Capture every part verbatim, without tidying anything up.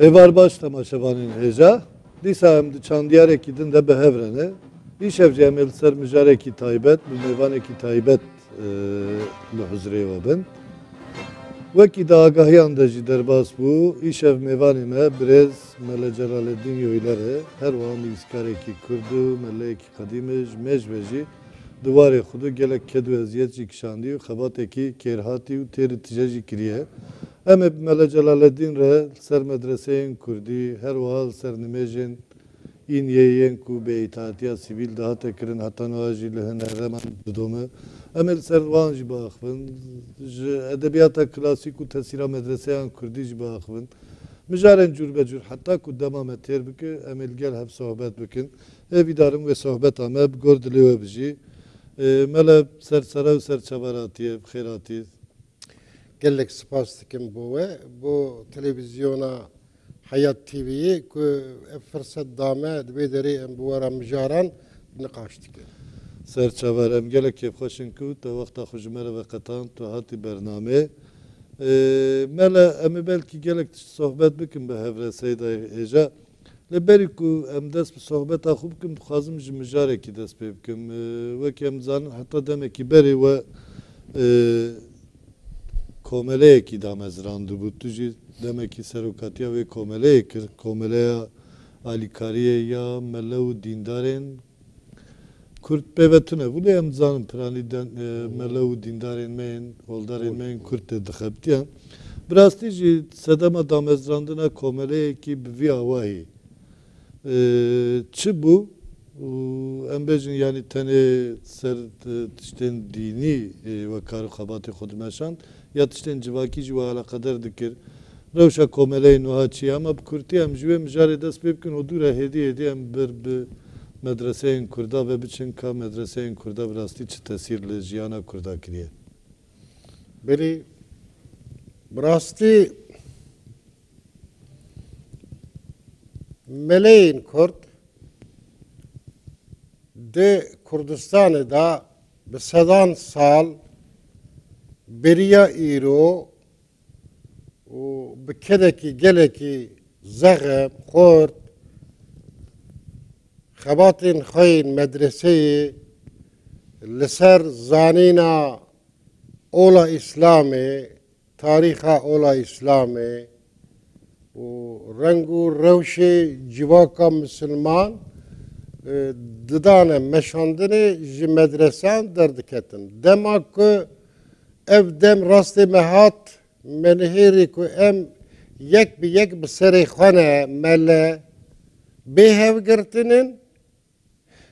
Evar baştamaşevanin heja, disahemdi çandiyarek idin de behevrene, işevciye melisar mücareki taybet, mümeyvaneki taybet lühüzreyi ve ben. Vekide agahi andacı derbas bu, işev mevanime brez mele Celaleddin yoylere, her vami iskareki kurdu, meleki kadimiz, mecbeci, duvarı kudu gelek kedu eziyet cikşandiyu, kabateki kerhatiyu, teri ticeci kiriye. Hem hep mele Celaleddin re, ser medreseyin kurdu, her vahal ser nimejin, in yeyen kube itaatiya sivil daha tekirin hatan oajilihin herreman dudumu. Emel servan jibahvin, edebiyata klasik u tesira medreseyan kurdi jibahvin. Mücaren cürbecür hatta ku devam etir bükü, emel gel hep sohbet bükün. Ev idarım ve sohbet ameb, gordili ve bici. Mele sersarav serçabaratiye, bkhiratiz. Gellek spas dikim bu ve, bu televizyona Hayat T V'yi ku fırsat dame dibederi bu ara mücaren nıkaştık. Serçavarem gelek yapkışın ku ta vakta hujmere ve katan tu hati bername. Mele emi belki gelek sohbet bikim behevre seyda eja. Leberi ku em des sohbet ahub kim xazım mücare ki des bikim ve kem zan hatta demek ki beri ve komele ki damezran dubutuji demek ki serukatiya ve komele ki komele alikariye ya melev dindarin Kürt bevetine bu leyem zanım praniden melev dindarin men oldarin men Kürt edikabdiyan Brastiji sedema damezrandına komele ki bvi avahi çi bu embejin yani tene ser tişten dini ve karı kabati kudmeşan yatışten civaki civa alakadar dikir. Rövşa komeleyi nuhaçiye ama Kürtiyem jüve mücari des bebkin odura hediye ediyem bir medreseyin kurda ve biçin ka medreseyin kurda birasti çi tesirli jiyana kurda kiriye. Beli birasti meleyin kurd de Kurdistan'ı da bir sedan sal Beriya İro, bir kedeki geleki zağım, kurt, xabatin xayin medreseyi, leser zanina ola İslami, tariha ola İslami, rengu revşi civaka Müslüman, didane meşandini ji medresen derdik ettim. Demek ki evdem rastı mehat menhiri ku em yek bi yek bi serihane mele behev girtinin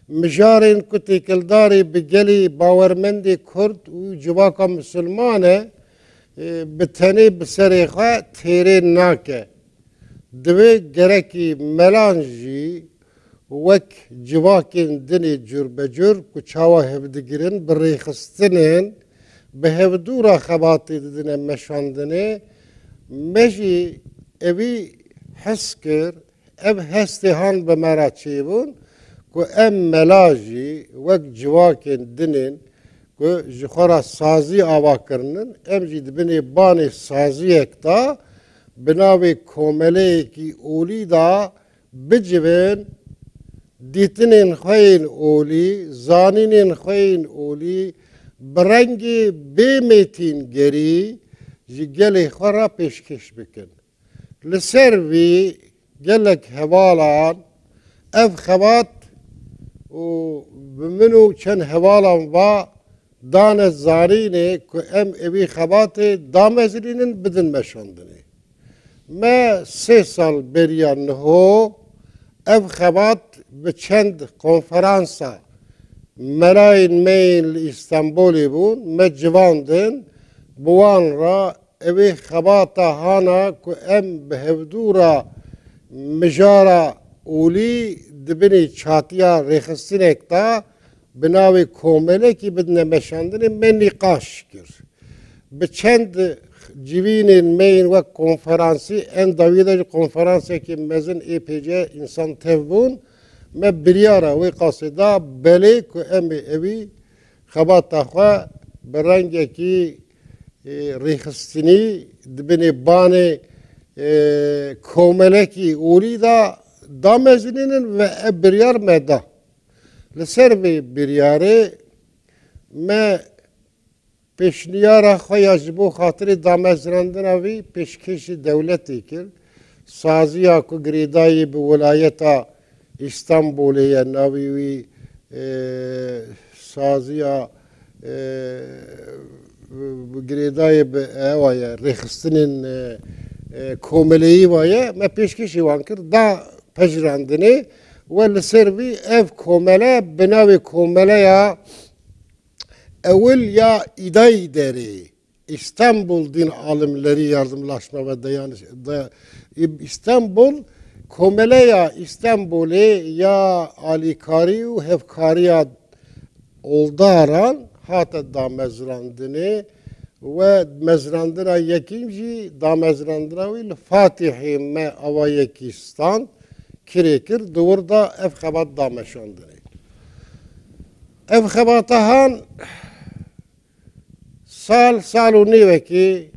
mijarin ku tikildari bi geli bavermendi kurd u civaka musulmane bi teni bi seriha teri nake dve gereki melanji vek civakin dini cürbecür ku çava hevdigirin bi rihistinin behevdura xabatı dediğine meşandını meşi evi heskir ev hestihan ve meraçibun ku em melaji ve civakin dinin ku jihora sazi avakırının emci dibini bani saziyek da binavi komeleki uli da bicibin ditinin hayin uli zaninin hayin uli برنگی به میتین گری جگلی خورا پیشکش بکن لسروی گلک حوالان اف خوات و بمنو چند حوالان و دان زارینه که ام اوی خوات دامزرینن بدن مشاندنه ما سه سال بریان نهو اف خوات به چند کنفرانسا Melayin meyil İstanbul'i bu, mecvandın, buvanra evi xabata hana ku em behevdura mijara uli dibini çatıya rehistinek da binavi komele ki bidne meşandini menni kaşkir. Biçend civinin meyin ve konferansi en davide konferansi ki mezin E P C insan tevbun me biryara ve kasıda beli ku emi evi xabatahva berengeki rihistini dibini bani komeleki urida da mezinin ve biryar meda. Leser ve biryarı me peşniyara koyaz bu hatırı da mezrandına ve peşkeşi devleti kir. Saziya ku gridayı bu velayeta İstanbul'e ya navi saziya gridayı bu evaya rehistinin komeleyi vaya me peşkeşi vankır da pejrandını ve leservi ev komele binavi komele ya evvel ya iday deri İstanbul din alimleri yardımlaşma ve dayanış da, İstanbul komele ya İstanbul'e ya alikariu hevkariya oldaran hatta da mezrandını ve mezrandına yekinci da mezrandına ve Fatih'i me avayekistan kirekir doğurda ev xabat dameşandır. Ev xabatahan sal salu niveki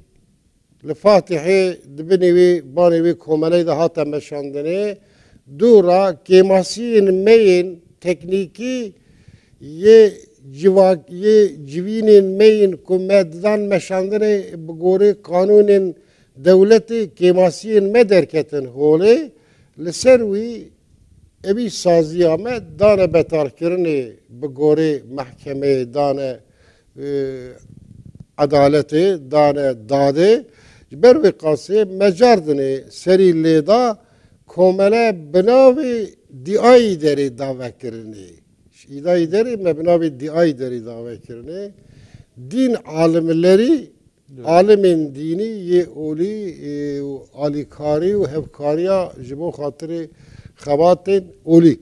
Fatih'i dibinivi banivi komeley de hata meşandını dura kemasiyin meyin tekniki ye civak ye civinin meyin kumeddan meşandını gori kanunin devleti kemasiyin mederketin holi لسروی ابی سازیامه دانه بتارکرنی بگوری محکمه دانه عدالتی دانه داده بروی قاسی مجاردنی سری لیدا کومله بناوی دیایی داری دعوه کرنی ایدایی داری مبناوی دیایی داری دعوه کرنی دین عالملری alemin dini ye oli alikari ve hevkariya jibo hatırı xabatin oli.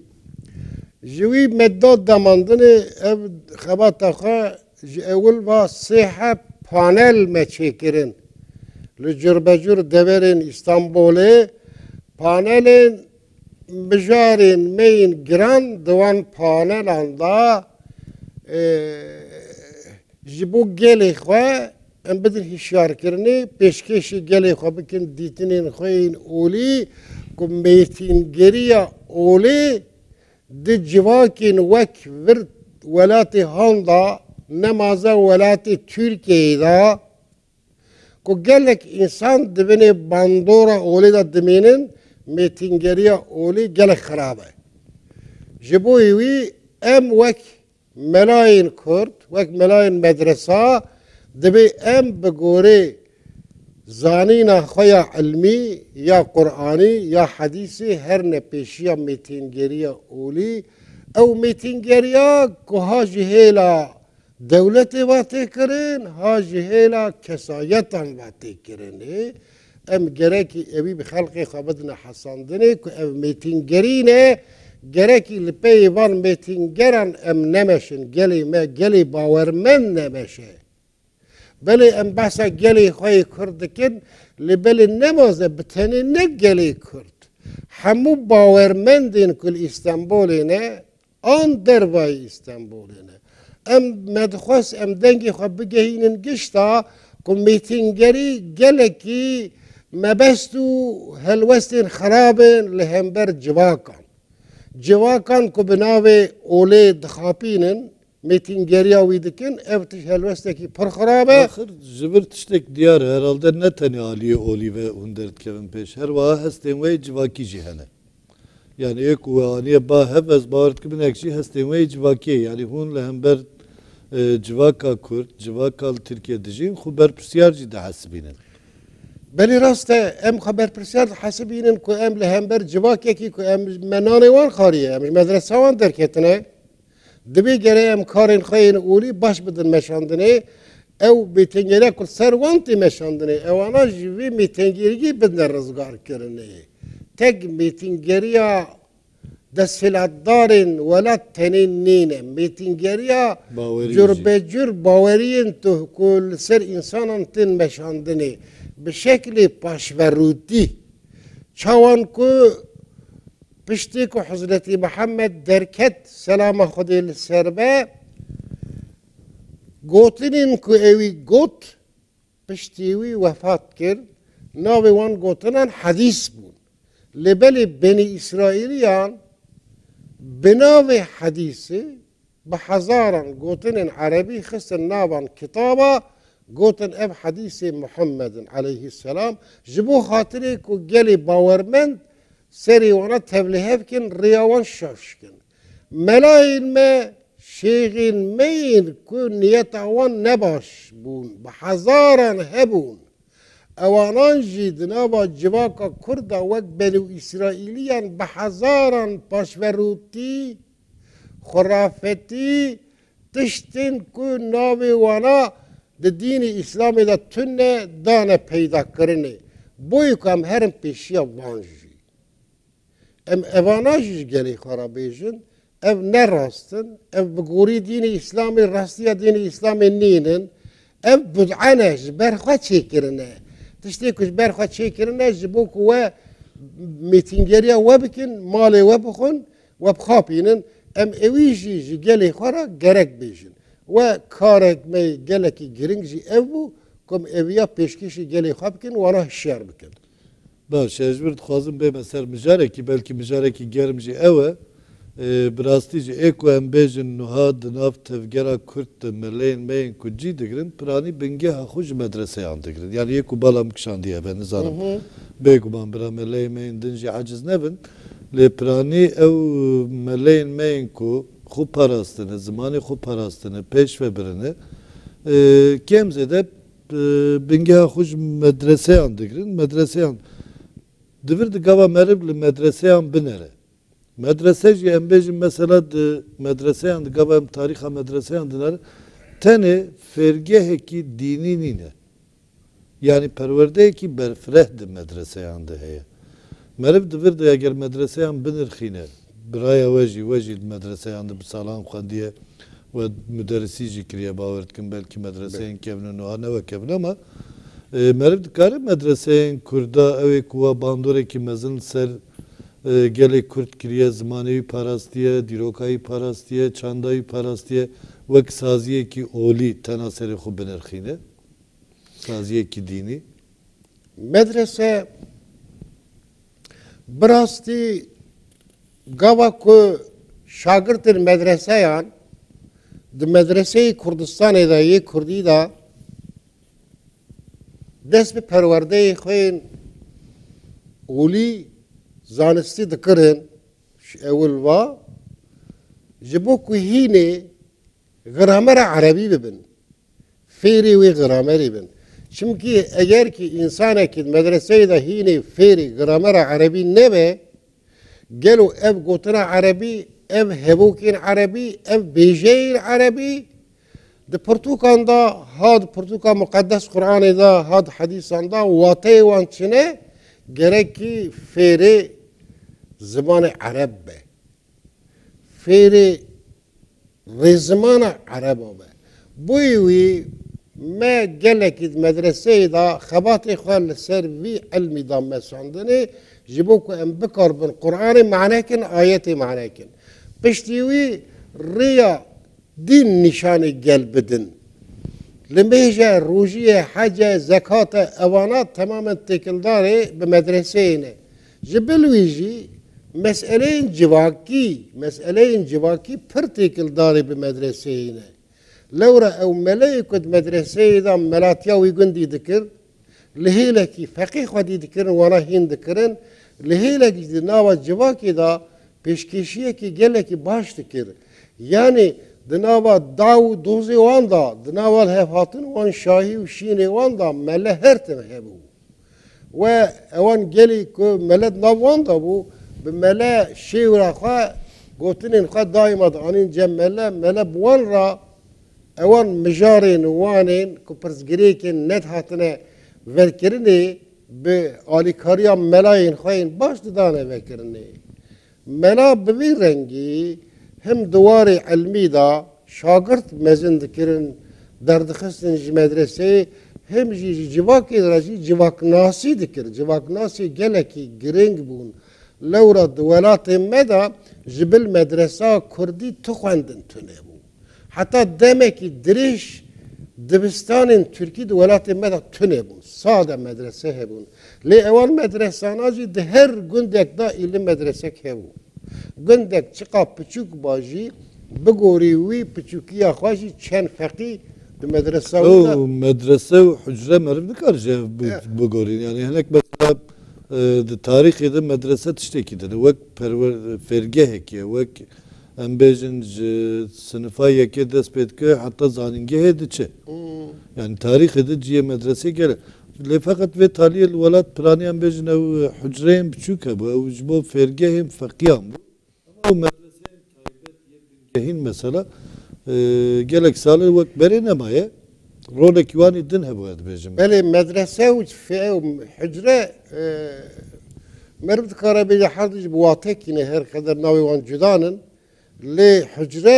Jivi meddat damandını ev xabataka evvel ve siha panel meçekirin. Lücürbecür deverin İstanbul'e panelin bijarin meyin giran duvan panel anda jibo gelih ve en bedel hişarkirni peşkeşi gele xabikin ditinin xoyin oli kummetin geriya oli de civakin vek vir velati handa namaza velati Türkiye'da ko gelek insan dibine bandora oli da diminin metin geriya oli gelek xarabe jibu evi em vek melayin kurt vek melayin medresa دبی ام بگوره زانینا خویا علمی یا قرآنی یا حدیثی هر نپیشیا میتینگریا اولی او میتینگریا که ها جهیلا دولتی واتی کرن ها جهیلا کسایتان واتی کرن ام گره که اوی بخلقی خوابدن حساندنه که او میتینگرینه گره که لپیوان میتینگران ام نمشن گلی ما گلی باورمن نمشه بله ام بحثا گلی خواهی کردکن لبلی نمازه بتنی نه گلی کرد همو باورمندین کل استانبولینه آن دروای استانبولینه ام مدخوست ام دنگی خواه بگهینن گشتا کن میتینگری گلکی مبستو هلوستین خرابین لهمبر جواکان جواکان که بناوه اوله دخاپینن metingeriya uydukun ev helvesteki parxarabe. Ahir zibir tiştek diyar herhalde ne tane aliye oli ve undert kevin peş her vaha hesten ve civaki cihane. Yani ek ve aniye ba hevez bağırt kibin ekşi hesten ve civaki yani hun lehember civaka kurt civakal Türkiye dijin huber püsiyarci de hasibinin. Beli raste em haber püsiyarci hasibinin ku em lehember civakeki ku em menane var kariye em medresa var derketine. Dibi gereğim karın kayın uli baş bidin meşandını ev bitengere kul servanti meşandını evana jivi mitengirgi bidin rızgar kirini tek mitengeriya desfiladdarin velat tenin nine mitengeriya cürbecür baveriyin tuhkul ser insanın tin meşandını bir şekli paşveruti çavan ku pişti ki Hazreti Muhammed derket selama Kudil serbe gotinin ku evi got piştivi vefat kir ناویان گوتنن حدیث بود. لبلی بنی اسرائیلیان بناوی حدیثی به هزاران گوتنن عربی خستن ناوان کتابا گوتن اب حدیث محمد علیه السلام جبو خاطری که گلی باورمند سری وانا تبلیغ کن ریاوان شوش کن. ملاین ما شیغین مین که نیت اوان نباش بون به هزاران هبون. اوانان جیدنا با جواکا کردا وک بنو اسرائیلیان به هزاران پاشوروتی خرافتی تشتین که ناوی وانا ده دین اسلامی ده تنه دانه پیدا کرنه بوی که هم هرم پیشی وانجی ام اوانان جید گلی خرابیشن او نراستن او بگوری دین اسلامی راستی دین اسلامی نینن او بدعانه جبرخواه چی کرنه تشتی کش برخواه چی کرنه جبو که و میتینگیری و بکن مالی و بخون و بخابینن ام اویجی جی گلی خورا گرک بیجن و کارک می گلکی گرنگ جی او بو کم اویا پیشکشی گلی خواب کن و راه شعر بکن باشه اجبرد خوازم به مثل مجاره که بلکه مجاره که گرم جی اوه براستی جی ایکو هم بیجن نوها دناف تفگره کرد ملین مین کجی دگرند پرانی بنگه خوش مدرسه هم دگرند یعنی ایکو بالام کشان دیه به نظرم بیگو من برا ملین مین دنجی عجز نبن لپرانی او ملین مین کو خوب پاراستنه زمانی خوب پاراستنه پیش و برنه کمزه ده بنگه خوش مدرسه هم دگرند مدرسه هم دورد گوا مرب لمدرسه هم بنره مدرسeci embejim mesela medrese yandı gavem tariha medrese yandılar tene fergeheki dini nine yani perverdeki berfrehdi medrese yandı heye merif divirdi eğer medrese yan binir khine biraya veji veji medrese yandı bisalan khandiye ve müderrisi zikriye bağırtkin belki medreseyen kevne nuhane ve kevne ama merif dikari medreseyen kurda evi kuva bandoreki mezin ser gelek Kürt kiriye zmanevi parastiye, dirokayı parastiye, çandayı parastiye ve saziye ki oli tenaseri xubenerkhine saziye ki dini medrese brasti gava ku şagirtir medreseyan de medreseyi Kurdistan edayi Kurdi da desbi perverdeyi xoyin oli زانستی دکرن اول وا جبو که هینه غرامر عربی ببین فیری و غرامری ببین چونکه اگر که انسانه که مدرسه ده هینه فیری غرامر عربی نبه گلو اب گوتنا عربی اب هبوکین عربی اب بیجین عربی ده پرتوکان دا هاد پرتوکان مقدس قرآن دا هاد حدیثان دا واته وان چنه gerek ki feri zamanı Arab be, feri zamanı Arab be. Bu evi me gelek medreseyi da xabat-ı xal servi ilmi damme sandını jiboku en bekar bin Kur'an-ı manakin ayet-i manakin. Piştivi riya din nişanı gelbedin. لمهجه روجیه حج زکات اوانات تماما تکلداره به مدرسه اینه جبلویجی مسئله جواکی مسئله جواکی پر تکلداره به مدرسه اینه لورا او ملای کد مدرسه ایدام ملاتیاوی گندی دکر لحیله کی فقیه خودی دکرن وانا هین دکرن لحیله کی دناوه جواکی دا پیشکشیه کی گله کی باش دکر یعنی Dinava dav dozi olan da, dinava hefatın olan şahi ve şiine olan da mele her tevhe bu. Ve evan geli ki mele nav olan da bu, mele şevra kha, gotinin kha daima da anin cemmele, mele buvan ra, evan mejarin uvanin, kupers girekin net hatine verkirini, bi alikariya melayin khayin baş didane verkirini. Mela bivi rengi, هم دواري علمي دا شاگرد مزند کرن دردخستن جی مدرسه هم جی جواکی درجی جواک ناسی دکر جواک ناسی گلکی گرنگ بون لورا دولات مدا جبل مدرسه کردی تخوندن تونه بون حتی دمکی دریش دبستانین ترکی دو ولایت مدت تنه بود. ساده مدرسه هبون. لی اول مدرسه نازی ده هر گندک دا ایلی مدرسه که بود. گندک چقدر پچک باشی بگوری وی پچکی آخواشی چند فقی دو مدرسه بود. او مدرسه و حجره مرد نکارجه بگوری. یعنی هنگ مثلا تاریخی ده مدرسه تشتکی ده. وقت پرور فرگه هکیه وقت em bejin sınıfa yeke despetke hatta zaningge hediçe. Yani tarih hediçe medrese gele. Le fakat ve taliyel velat prani em bejin ev hücreyim küçük bu. Ev jbo fergehim fakiyam bu. Ama o medreseyim kaybet yedingehin mesela gelek salir vek berin emaye. Rolek yuvani din hebu ed bejin. Beli medrese uç fe'ev hücre mervd karabeyye hardici bu vatek yine her kadar navivan cüdanın لی حجره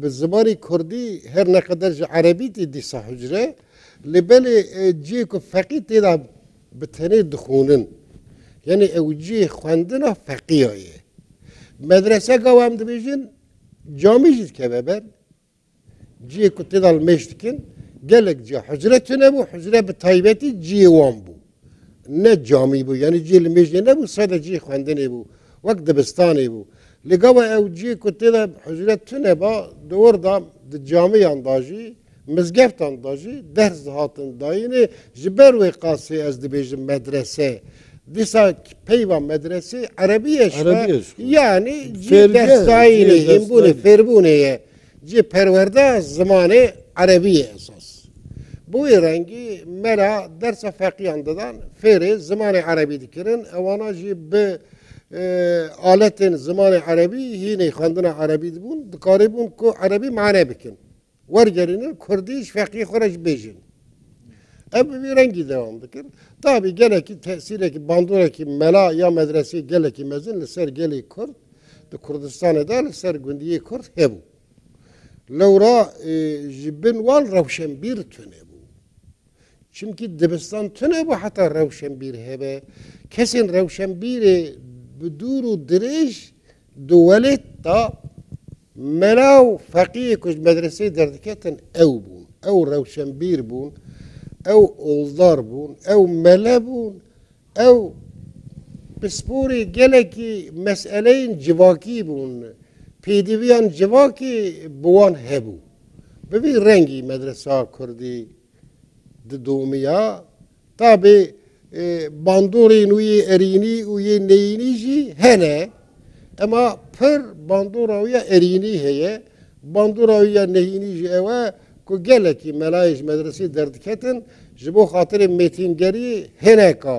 به زبانی کردی هر نقدر عربی دیسه حجره لی بله جی که فقیه تیدا به تنه دخونن یعنی اوجی خواندن فقیهایه مدرسه قوام دبیجن جامی جد که ببر جی که تیدا المشت کن گلک جا حجره تنه بو حجره به طایبتی جی وان بو نه جامی بو یعنی جی المشت نبو ساده جی خواندنه بو وقت دبستانه بو لقوا أوجي كتير حجرات تنبا دور دام الجامعة نضاجي مزجفت نضاجي درس هات نضايني جبر وقاسي أزد بيج مدرسة ديسا بيبا مدرسة عربية شو يعني جي درس دايني ينبوني فربوني جي بروردة زمانة عربية أساس بوي رنجي مرا درس فقيه عندنا فير زمانة عربية ذكرن أوانا جي ب آلتن زمان عربی هینه خواندن عربی بون دکاری بون که عربی معنی بکن ورگرینه کردیش فقیه خورش بیجن اب بی رنگی دوام بکن طبی گله که تأثیره که باندوره که ملا یا مدرسه گله که مزن لسر گله کرد در کردستان ده لسر گندیه کرد هبو لورا جبن وال روشن بیر تونه بو چونکه دبستان تونه بو حتی روشن بیر هبه کسین روشن بیره بدور و درش دولت تا ملاو فقیه کج مدرسه دردکتن او بون او روشنبیر بون او اولدار بون او ملا بون او بسپوری گلکی مسئلین جواکی بون پیدیویان جواکی بوان هبو ببین رنگی مدرسه کردی دومیا تا به باندورین وی ارینی وی نینی جی هنه اما پر باندورا وی ارینی هیه باندورا وی نینی جی اوه که گله که ملایش مدرسی دردکتن جبو خاطر میتینگری هنه که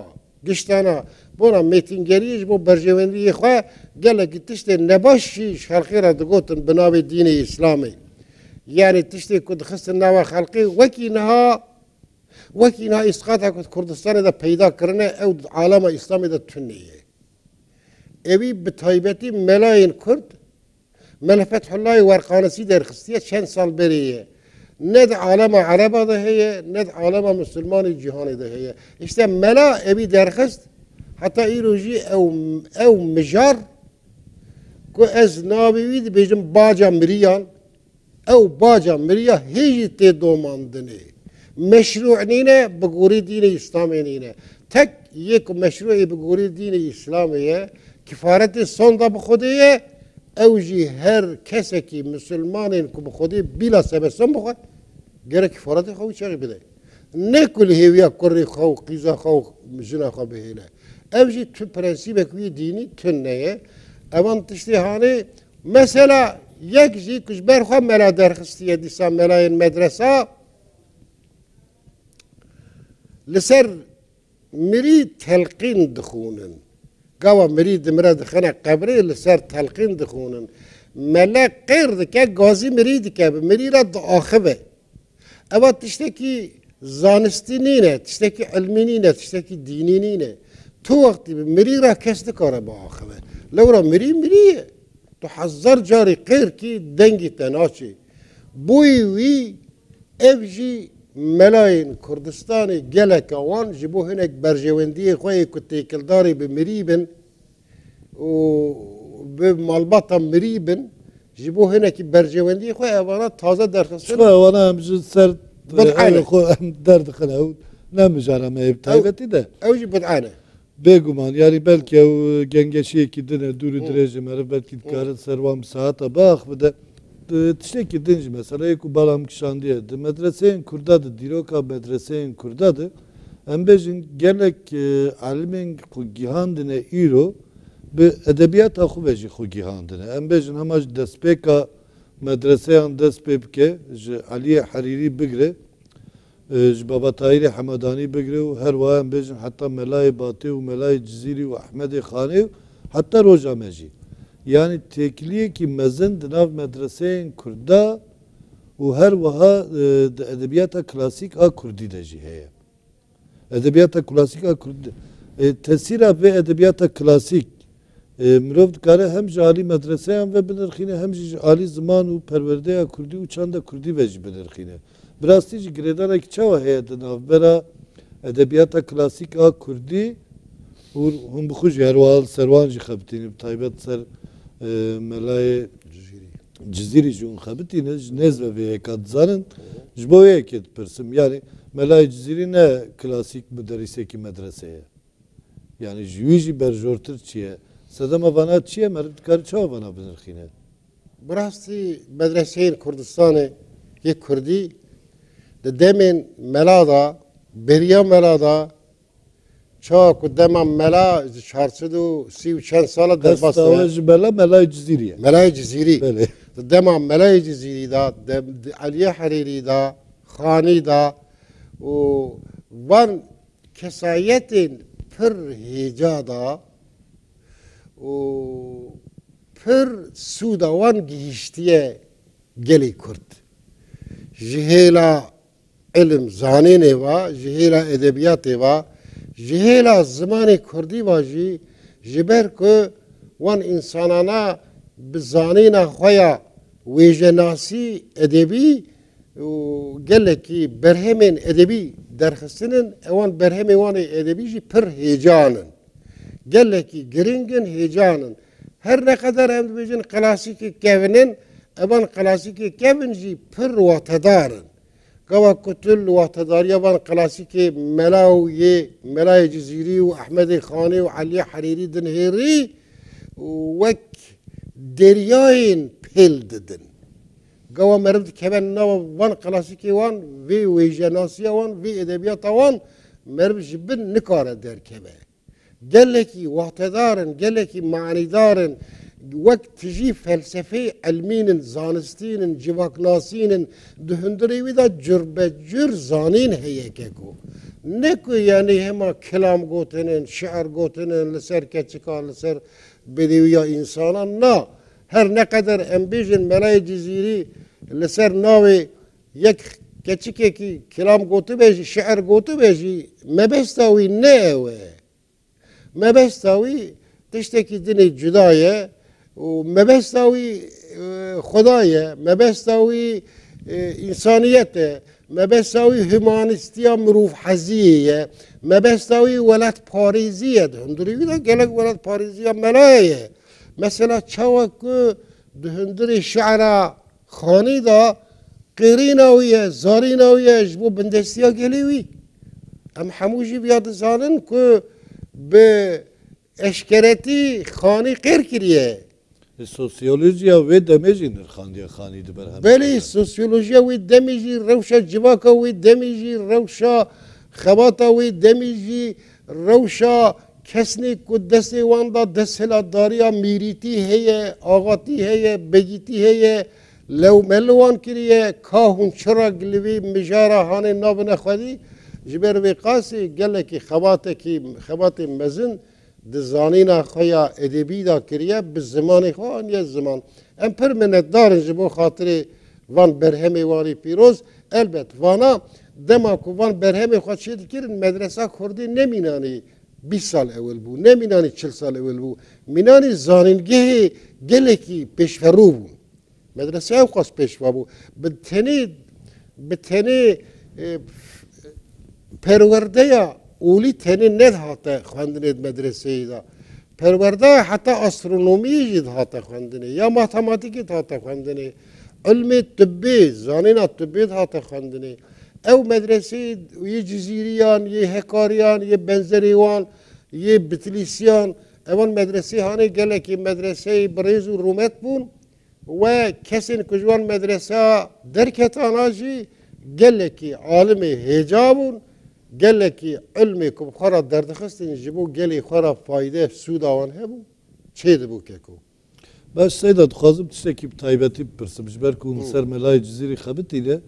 گشتانا بونا میتینگری جبو برجوندی خواه گله که تشت نباشی خلقی را دگوتن بناوی دین اسلامی یعنی تشتی که دخستن نوا خلقی وکی نها وکی نه اسقاط هکت کردستان دا پیدا کرنه او عالم اسلامی دا تنیه اوی به طایبتی ملاین کرد ملا فتح الله ورقانسی در خستیه چند سال بریه نه دا عالم عربا دا هیه نه دا عالم مسلمان جهانی دا هیه اشتا ملا اوی در خست حتی ایروژی او, او مجار که از ناویوید بیجم باجا مریان او باجا مریا هیجی تی دوماندنه مشروع نینه بگوری دین اسلامی نینه تک یک مشروعی بگوری دین اسلامیه کفارت سنده بخودیه اوجی هر کسی که مسلمانین که بخودی بلا سبسن بخود گره کفارت خوی چاقی بده نه کل هیویا کری خو قیزا خو جنا خو بهیله اوجی تو پرنسیب کوی دینی تنهیه اوان تشتیحانه مثلا یک جی کشبر خو ملا درخستیه دیسا ملاین مدرسه لسر مری تلقین دخونن قوا مری دمرا دخنا قبري لسر تلقین دخونن ملا قیر دکه گازی مری دکه مری را داخبه اما تشتکی زانستی نینه تشتکی علمی نینه تشتکی دینی نینه تو وقتی مری را کس دکاره با آخبه لورا مری مریه تو حزر جاری قیر کی دنگی تناچی بوی وی افجی ملاین کردستانی گلک آوان جبو هنک برجوندی خواهی کتی کلداری به مریبن و به مالباتا مریبن جبو هنکی برجوندی خواهی آوانا تازه درخستن شما آوانا همجد سر بدعانه درد خلاو نمجره ما يبتعبتي ده اوجي بدعانه بيجمان يعني بلكي جنجشي كدنا دور درجه مر بلكي كارت سروام ساعه باخ بده تشتكي دنج مثلا يكو بالام كشانديه مدرسين كرداد ديروكا مدرسين كرداد امبجن جلك علمين كوجيهاندنه ايرو بادبيات اخو بجي خوجيهاندنه امبجن هماج دسبيكا مدرسه دسبيبكه علي حريري بقري بابا طاهر حمداني بقري وهر وان بيجن حتى ملاي باطي وملاي جزيري واحمد خاني حتى روجا ماجي يعني تكليه كي مزن دناف مدرسين كردا وهر وها ادبيات كلاسيك ا كردي دجي هي ادبيات كلاسيك ا كردي تسير بادبيات كلاسيك مروف دکاره هم جالی مدرسه هم و بنرخینه هم جالی زمان و پرورده کردی و چند کردی وجه بنرخینه براستی جی گریدانه که چه وحیه دناف برا ادبیات کلاسیک آ کردی و هم بخوش هروال سروان جی خبتینه بطایبت سر ملای جزیری جون خبتینه نزوه ویه کاد زانن جبویه کد پرسم یعنی ملای جزیری نه کلاسیک مدرسه کی مدرسه یعنی جویجی برجورتر چیه سدم افنات چیه مرد کاری چه افنا بزرگینه؟ براستی مدرسه کردستانه یک کردی دمین ملادا بریا ملادا چه کدام ملا چهارصد و سی و چند ساله درباست. استواج ملا ملای جزیریه. ملای جزیری. بله. دم ملای جزیری دا علی حریری دا خانی دا و وان کسایتی پر هیجادا و پر سوداوان گیشتیه گلی کرد. جهلا علم زانینه و جهلا ادبیاته و جهلا زمان کردی واجی جبر که وان انسانانا بزانینا خویا ویجناسی ادبی و گله کی برهمن ادبی درخستنن اوان برهمن وان ادبی جی پر هیجانن. Gelle ki giringin heyecanın. Her ne kadar hem de bizim klasik kevinin, evan klasik kevinci pır vatedarın. Gava kutul vatedar yavan klasik melaviye, melay ciziri ve Ahmed Khani ve Ali Hariri dinheri vek deryayın pil dedin. Gava mervd keven van klasik van ve vejenasiya van ve edebiyata van mervd jibbin nikara der kebe. Geleki vahtedarın, geleki manidarın, vaktici felsefe ilminin, zanistinin, civaknasinin, dühündürevi de cürbecür zanin heyekeko. Ne ki yani hema kelam gotinin, şiar gotinin, lser keçika, lser bedeviya insana na. Her ne kadar embijin melay ciziri, lser navi yek keçikeki kelam gotu beji, şiar gotu beji, mebestavi ne eve? مبستاوی تشتکی دنی جدایه و مبستاوی خدایه مبستاوی انسانیته مبستاوی هومانیستیا مروف حزیه مبستاوی ولت پاریزیه دهندری ویدا گلگ ولت پاریزیا ملایه مثلا چاوک دهندری شعرا خانی دا قیریناویه زاریناویه جبو بندستیا گلیوی ام حموجی بیاد زانن که به اشکرتی خانی قیر کریه سوسیولوژیا و دمیجی نرخاندی خانی دبر هم بله سوسیولوژیا و دمیجی روشا جواکا و دمیجی روشا خباتا و دمیجی روشا کسنی کدسی واندا دسلا داریا میریتی هیه آغاتی هیه بگیتی هیه لو ملوان کریه کاهون چرا گلوی مجارا هانی نابنه خودی جبر وقاسی گله کی خواته کی خواته مزن دزانینا خیا ادبی دا کریه به زمان خوان یه زمان ام پر مندار جبو خاطر وان برهمی واری پیروز البته وانا دما کو وان برهمی خو چی دکرین مدرسه کردی نمینانی بیست سال اول بو نمینانی چهل سال اول بو مینانی زانینگه گله کی پیشفرو بو مدرسه خاص پیشوا بو بتنی بتنی پرورده یا اولی تنی نه هاته خواندنید مدرسه ایدا پرورده حتی استرونومی جید هاته خواندنی یا ماتماتیکی هاته خواندنی علم طبی زانینا طبی هاته خواندنی او مدرسه یه جزیریان یه هکاریان یه بنزریوان یه بتلیسیان اوان مدرسه هانه گله که مدرسه بریز و رومت بون و کسین کجوان مدرسه درکتانا جی گله که عالم هجا بون گله که علم که بخورا دردخستین جبو گله خورا فایده سوداوان هبون چه دبو که که؟ Ben Seydat Kazım Tüsekip Tayyip'i pırsımış. Belki onu ser Melay-ı Ciziri Khabitiyle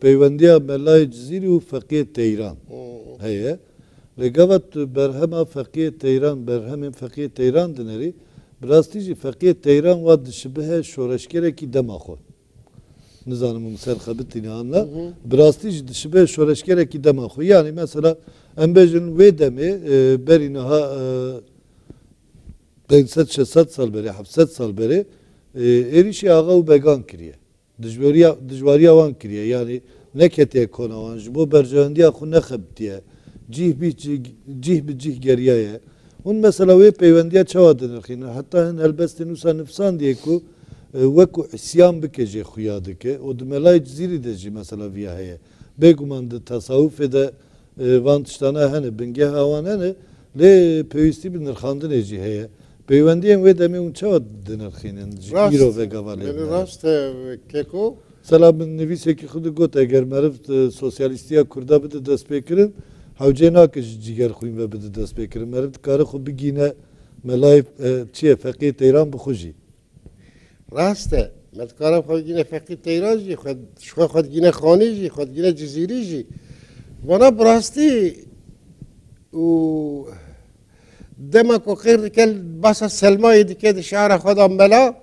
Peyvendiya Melay-ı Ciziri ve Fakih Teyran. Heye. Legavat Berhema Fakih Teyran, Berhemin Fakih Teyran deneri. Biraz diyeceğim Fakih Teyran ve dışıbıhe şoreşkereki demakon. Nizanımın ser Khabitiyle anla. Biraz diyeceğim dışıbıhe şoreşkereki demakon. Yani mesela Embejin Vedemi Berinaha beş yüz altı yüz salberi, yedi yüz salberi erişi ağa u began kiriye. Dijvariya van kiriye. Yani ne ketiye konavan, bu bercehendiye akı ne khebtiye. Cih bi cih geriyeye. Onun mesela ve peyvendiye çava denirkine. Hatta hen elbestin usa nefsan diye ku veku isyan bikece khuyadike. O demelay ciziri deci mesela viyaheye. Begumandı tasavvuf ede van tıştana hene, benge havan hene le peyvisti bin nirkhandı neciheye. Peyvendiyen ve demin çavat denirkinin jiro ve gavalin. Rast keko. Selamın nevise ki kudu got eğer merif sosyalistiya kurda bide despekirin, havcen akış ciger kuyun ve bide despekirin. Merif karı kubi gine melayip çiye Fakih Teyran bu kuji. Rast merif karı kubi gine Fakih Teyran ji, şuha kubi gine khani ji, kubi gine ciziri ji. Bana brasti u demek o kır dikel basa selmayı dike dışarı kadar bela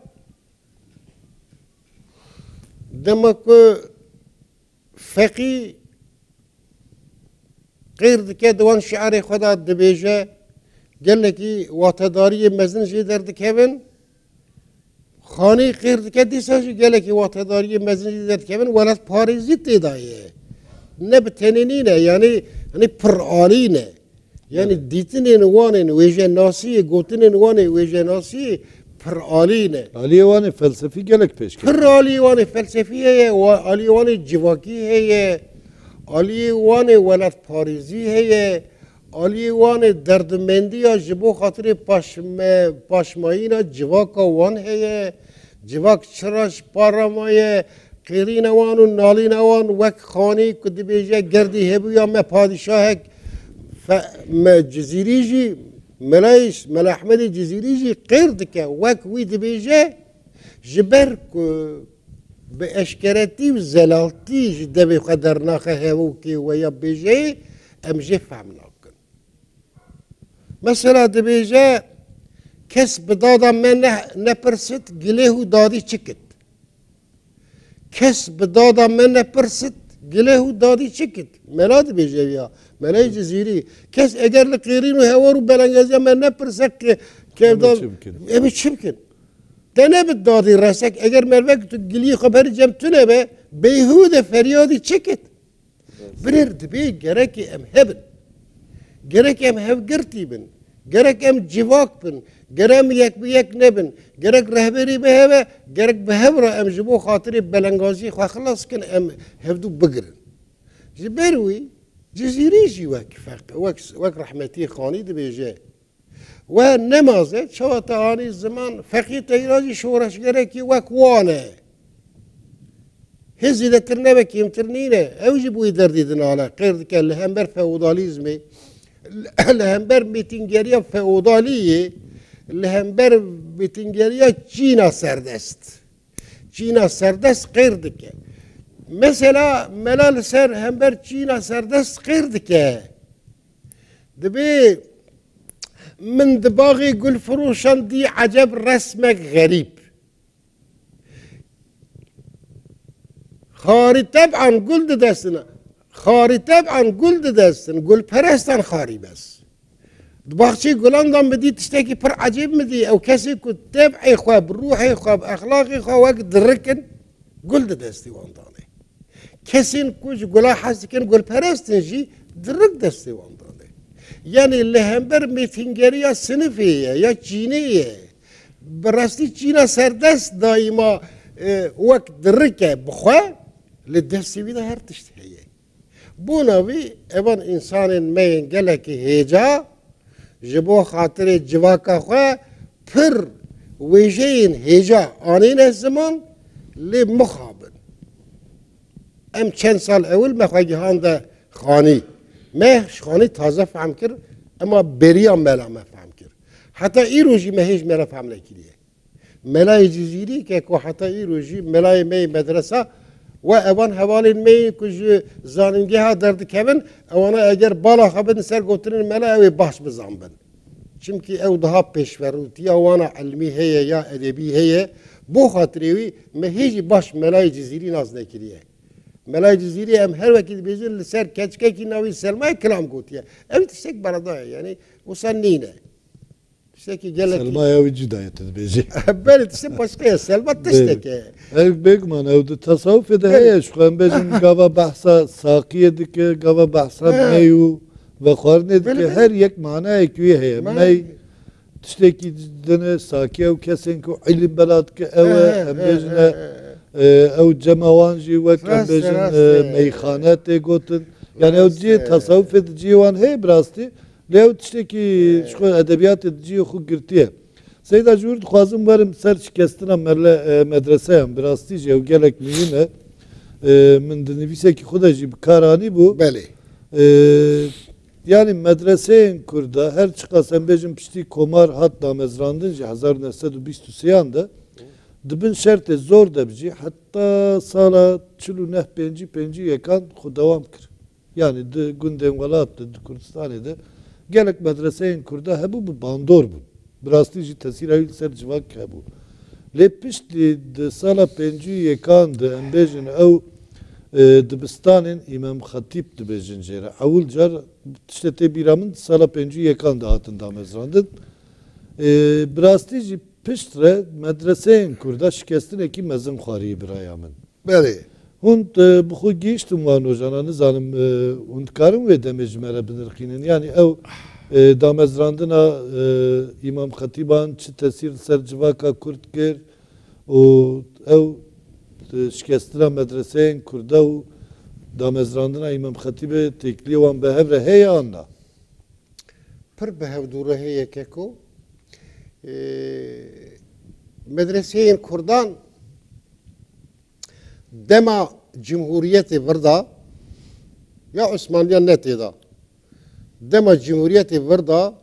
demek o fakir kır dike duvan şiarı kadar debece gelle ki vatadariye mezin jider dikevin khani kır dike dişarı gelle ki vatadariye mezin jider dikevin velat parizit edayı ne bitenini ne yani hani pırani ne yani ditinin uanın vejenasiye, gotinin uanın vejenasiye pıraline. Ali uanın felsefi gelek peşke. Pır Ali uanın felsefiyeye, Ali uanın civakiyeye, Ali uanın velat pariziyeye, Ali uanın derdmendiya jibo hatırı paşmayına civaka uan heye, civak çıraş paramaya, qirine uanın naline uan vek khani kudibece gerdi hebu ya me padişahek. Cezirici, Melayş, Melay Ahmedi Cezirici kırdike vek vi dibece jiber bi eşkereti ve zelalti jide bi kadar nakhe hevuki ve yabbece em je fahmnakin. Mesela dibece kes bi dada men ne pırsit gilehu dadi çikit. Kes bi dada men ne pırsit gilehu dadi çikit. Mela dibece ya. Melay Ciziri, kes egerli qirinu hevaru belengeziye men ne pırsek ki kevdal ebi çimkin. Dene bit dadi resek eger mervek giliyi haberi cem tüne be beyhude feryadi çekit. Birer dibe gerek em hebin. Gerek em hevgirti bin. Gerek em civak bin. Gerek yek bi yek nebin. Gerek rehberi beheve. Gerek behevra em jibo khatiri belengaziye khlaskin em hevdu bigirin. Jiberwi Cizirici vek rahmeti khani dibece ve nemaze çavata ani zaman Fakih Teyran şoreş gereki vek wane hizide tirne vek imtirnine evci bu ider dedin ala qerdike lehenber feodalizmi lehenber mitingeriya feodaliyi lehenber mitingeriya Çina serdest Çina serdest qerdike. Mesela melal ser hember Çina serdest kırdike. Dibi min dibağı gülfuruşan di acab resmek garip. Khari tab'an gül dedesin. Khari tab'an gül dedesin. Gülperestan kharibes. Dibakçı gülandan bedi tişteki pır acib mi di? Ev kesi ku tab'i khab, ruhi khab, ahlaki khab, dirkin gül dedesti vandani. Kesin kuş gula hasikin gülperestin ji dırık desti vandane. Yani lehenber mitingeriya sınıfiye ya Çineye. Berasti Çina serdest daima vak dırıke bukha le desti vida her tişteye. بونوی اون انسان مین گله کی هیجا جبو خاطر جواکا خو پر ویجین هیجا آنین زمان لی مخابن ام چند سال اول مخواجهان ده خانی مهش خانی تازه فهم کرد اما بریم ملا مفهم کرد حتی ای روزی مهش ملا فهم نکریه ملای جزیری که که حتی ای روزی ملای می مدرسه و اوان حوالی می که زانینگه ها درد کبن اوانا اگر بالا خبن سر گوتنین ملا اوی باش بزنبن چونکی او دها پیشوروتی اوانا علمی هیه یا ادبی هیه بو خاطریوی مهیجی باش ملای جزیری ناز نکریه ملای جزیری هم هر وقت بیزن لسر کچکه که ناوی سلمای کلام گوتیه اوی تشتک برادایه یعنی وسن نینه Selma evi cidayet edeceğim. Böyle işte başka Selma dıştaki. Bekman evde tasavvuf edeye şu an bizim gava bahsa sakiyedik ki gava bahsa meyu ve karnedik ki her yek mana eküye heye. Mey dıştaki dene sakiye ve kesin ki ilim belat ki eve hem bizine ev cemavanji ve hem bizim meyhanete gotun. Yani evde tasavvuf edeceği olan hey brasti. Lev tişteki şu edebiyat edici oku girtiye. Seyda Cürt Kazım varım serç kestine merle medreseyim biraz diye o gelek miyine. Min denivise ki xodajib karani bu. Beli. Yani medreseyin kurda her çıkasen becim pişti komar hatta mezrandınca hazar nesledu bistu siyanda. Dibin şerte zor debici hatta sala çulu neh penci penci yakan xudavam kır. Yani de gündem galat dedi Kürdistan'da. Gelek medreseyin kurda hebu bu bandor bu. Brastici tesir ayıl ser civak hebu. Lepişli de sala pencu yekandı embejin ev dibistanin imam khatip dibejin jere. Avulcar işte tebiramın sala pencu yekandı hatında mezrandın. Brastici piştre medreseyin kurda şikestin eki mezim khari birayamın. Beli. Hund bu geçtim var hocananı zanım hundkarım ve demecmere binirkinin yani ev damezrandına imam khatiban çi tesir sercivaka kurt gir o ev şikestine medreseyin kurda o damezrandına imam khatibe tekli olan behevre heye anla pır behev duru heye keko medreseyin kurdan dema cumhuriyeti varda ya Osmanlıya netida dema cumhuriyeti varda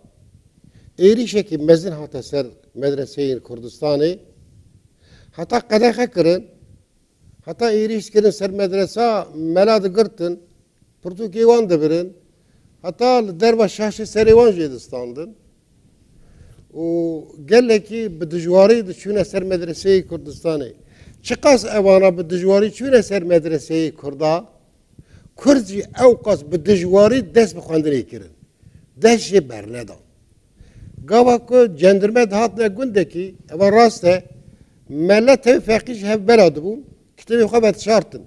erişeki mezin hateser medreseyin Kurdistan'ı hatta kadeh kırın hatta erişkirin ser medrese meladı gırtın Portukivan da birin hatta derva şahşı serivan Jedistan'dın o gelle ki bidijvarıydı şuna ser medreseyi Kurdistan'ı çıkas evana bi dijwarî çûne ser medreseyê Kurda, Kurd jî ew qas bi dijwarî dest bi xwendinê kirin. Dest jê berneda. Gava ku cendirme hatine gundekî, evan rast e, millet ev feqî jî hevbera dibûn, kitêbê xwe vedişartin.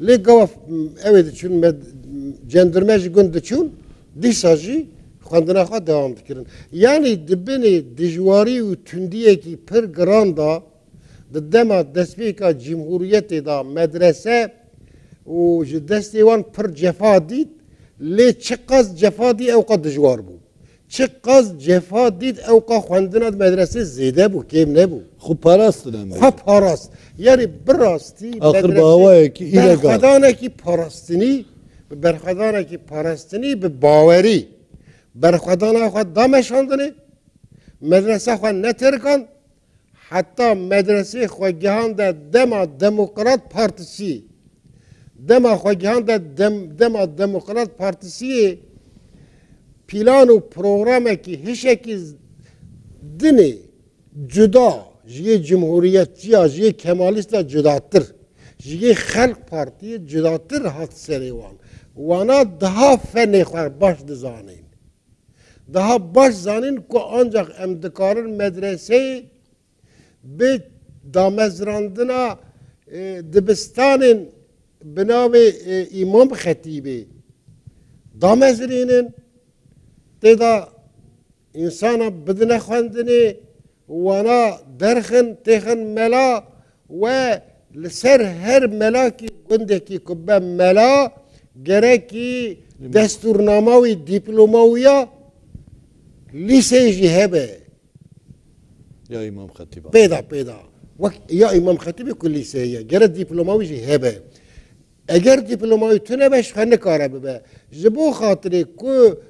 Lê gava ewê diçûn, cendirme jî gund diçûn, dîsa jî xwendina xwe dewam dikirin. Yanî dibinê dijwarî û tundiyekî pir giran da dema destpêka cumhuriyetê da medrese û ji destê wan pir cefa dît lê çi qas cefa dît ew qas dijwar bû çi qas cefa dît ew qas xwendina di medresê zêde bû kêm nebû xwe parast dine xwe parast yanî bi rastî axir bi awayekî îlegal berxwedanekî parastinî bi berxwedanekî parastinî bi bawerî berxwedana xwe dameşandine medrese xwe netêrikan hatta medrese xogihan da dema Demokrat Partisi dema xogihan da dem, dema Demokrat Partisi plan u programeki hişeki dini cüda jiye cumhuriyetçiya jiye kemalista cüdattır jiye Halk Partiye cüdattır hat serivan wana daha fenexar baş dizanin daha baş zanin ku ancak em dikarın medreseyi bi damezrandına dibistanên bi navê Îmam Xetîbê damezrînin tê de însana bidine xwendinê wana derxin têxin mela we li ser her melakî gundekî ku be mela gerek ki desturnamavi diplomaviya lise jihebe ya imam khatiba peda peda ya imam khatibi kuliseye gerek diplomavi jihebe eğer diplomavi tünebeş hane karabe be bu hatiri ku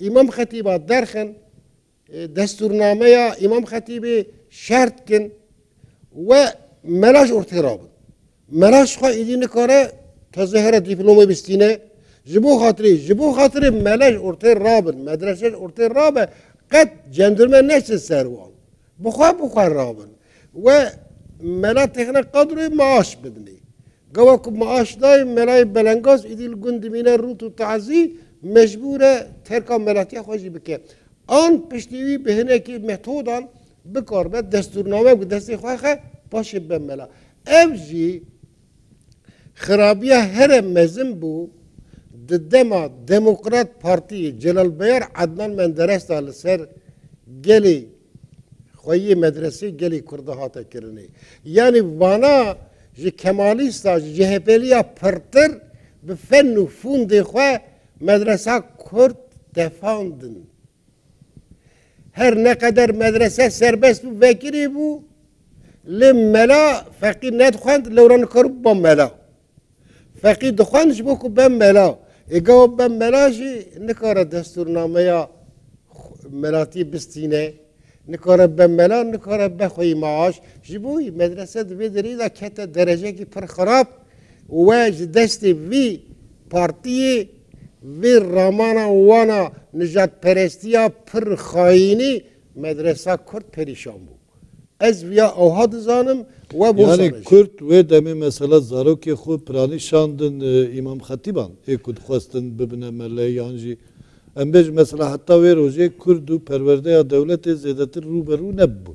imam khatiba derken desturnamaya imam khatibi şartken ve melaj ortirabı melaj ha idini kare tezahara diplomayı bistine jibu hatiri jibu hatiri melaj ortirabın medreseler ortirabı kat cendirme nesil servan buha buha rabın ve mela teknik kadroyu maaş bedni gavak maaşday melay belengaz idil gündimine rutu tazi mecbure terka melatiye hoji bike an piştivi behneki metodan bikar be desturname bu desti xaxe başı bemmela evji xirabiya her mezim bu dedema Demokrat Parti Celal Bayar Adnan Menderes al ser geli xoyi medresi geli kurdahata kirini yani bana ji kemalista ji C H P'liya pırtır bi fen u fundi xwe medresa kurd defandın her ne kadar medrese serbest bu vekili bu le mela fakir net xand levran kurup ben mela fakir duxan jbuku ben mela e gavab ben mela ji nikara desturnamaya melati bistine nikara ben mela nikara ben xoy maaş jbuy medrese de vederi da kete derece ki pır xarab ve desti vi partiyi ve Ramana Wana Nejat Perestiya pır haini medresa Kürt perişan bu. Ez viya avha dizanım ve bu yani Kürt ve demi mesela zarokê xwe pranîşandin İmam Xatiban ê ku dixwestin bibine meleyan jî embêj mesela hatta wê rojê Kurd û perwerdeya dewletê zêdetir rûberû nebû.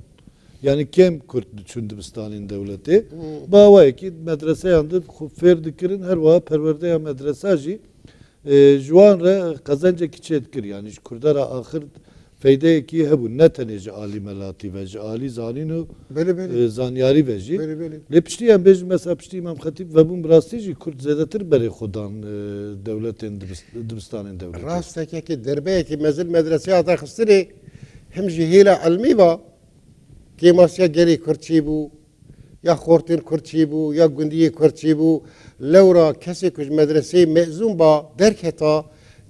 Yani kêm Kurd diçûn dibistanên dewletê bawayekî medreseyan de fêr dikirin her wiha perwerdeya medresa jî جوان را قزنج کیچید کر یعنی کردار آخر فایده کی هبو نه تنج عالی ملاتی وج عالی زانینو زانیاری وجی لپشتی هم بیش مثلا پشتی امام خطیب و بون براستیجی کرد زیادتر برای خودان دولت دبستان دولت راست که که دربه که مزل مدرسه آتا خسته هم جهیل علمی با که ماسیا گری کردی بو یا خورتن کردی بو یا گندی کردی بو Levra kesikuj medreseyi mezun ba derketa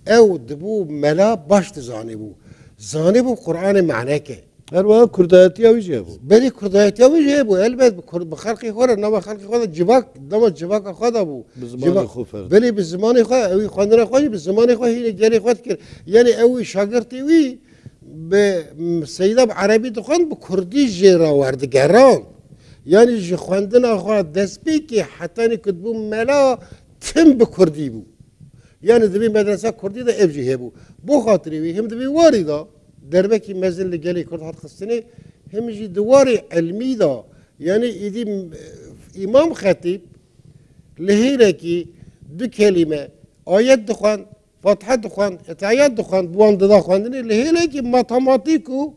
ev dibu mela baş dizani bu. Zani bu Kur'an-ı maneke. Her vaha kurdayeti yavice bu. Beli kurdayeti yavice bu. Elbet bu halki hora nama halki hora cibak nama cibak akada bu. Bi zmani xufer. Beli bi zmani xufer evi xandana xufer bi zmani xufer hile geri xufer. Yani evi şagirti evi bi Seyyidab Arabi duxan bu kurdi jera vardı geran. Yani ji xwendina xwe dest pê kê hetanî ku dibû mela tim bi kurdî bû. Yani dibî medresa kurdî de ev jî hebû. Bo xatirê wî him dibî warî da derbekî mezin li gelê Kurd hat xistinê him jî di warê elmî da yani îdî İmam Xatîb li hêrekî du kelîme ayet dixwen, Fatiha dixwen, Etiyat dixwen, bu wan dida xwendinê li hêrekî matematîk û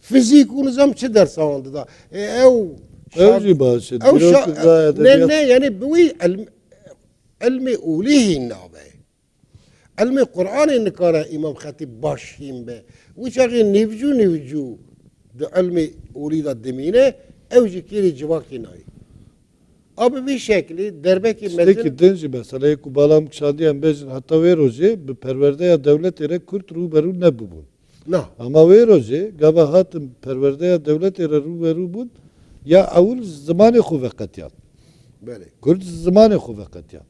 fîzîk û nizam çi dersa wan dida. Ew Evci başı, ne ne yani bu ilmi ulihin nabe, ilmi Kur'an'ın nikara İmam Hatip başhim be, uçağın nivcu nivcu, de ilmi ulida demine, evci kiri civaki nayi. Abi bir şekli derbeki mesela. Peki denci mesela, eku balam kşandiyen bezin hatta ver hoca, bir perverde ya devlet yere Kürt ruberu ne bu bun. Ama ver hoca, gaba hatım perverde ya devlet yere ruberu bun. Ya evul zamanı kuvvetiyat. Böyle. Kurd zamanı kuvvetiyat.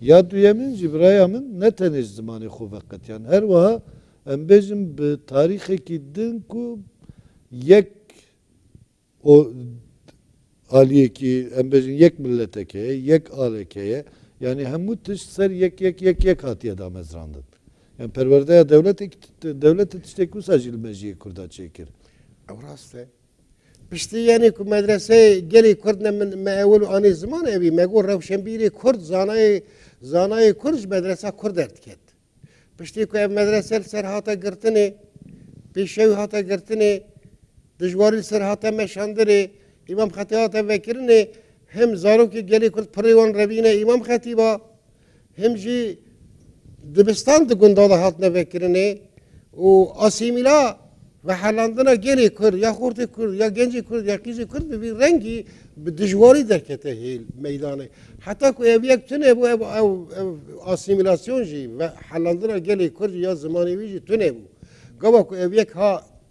Ya duyemin Cibrayamın ne teniz zamanı kuvvetiyat. Her vaha embezim bir tarihi kiddin ku yek o aliye ki embezim yek milleteke, yek alekeye yani hemu tiş ser yek yek yek yek hatiye da mezrandın. Yani perverdeye devlet devlet tiştekus acil meciye kurda çekir. Avras'te pişti yani ku medrese geli Kurdne meevul ani zaman evi mego Revşenbîrê Kurd zanayı zanayı Kurd medrese Kurd ertiket. Pişti ku ev medrese serhata girtine pişev hata girtine dijwarî serhata meşandire İmam Hatibata vekirine hem zarok geli Kurd priyon revine İmam Hatiba همجی دبستان دگون داده هات نبکرنه و آسیمیلا و حالاندنا گری کرد یا خورد کرد یا گنج کرد یا کیز کرد به رنگی بدجواری درکته هیل میدانه حتی که یک تنه بو آسیمیلاسیونجی و حالاندنا گری کرد یا زمانی ویجی تنه بو گاوا که یک ها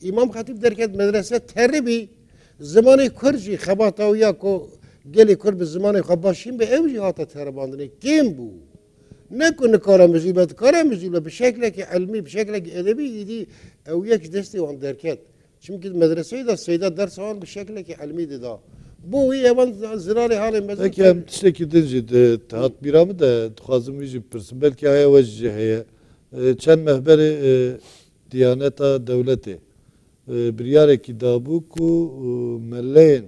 امام خطیب درکت مدرسه تربی زمانی کردی خباتاویا کو گلی کرد به زمانی خباشیم به اوجی هات ترباندنی کیم بو نکن کارم زیبات کارم زیبات به شکلی که علمی به شکلی که ادبی ایدی اویاش دستی وان درکت چون که مدرسه ایدا سیدا درس وان به شکلی که علمی دیدا بوی اون زراری حالی مزیک. اگه میشه که دیجی تات بیرام ده خوازم میشه پرسم بلکه های وجهیه چند مهبر دیانت دولته بریاره کی دابو کو ملین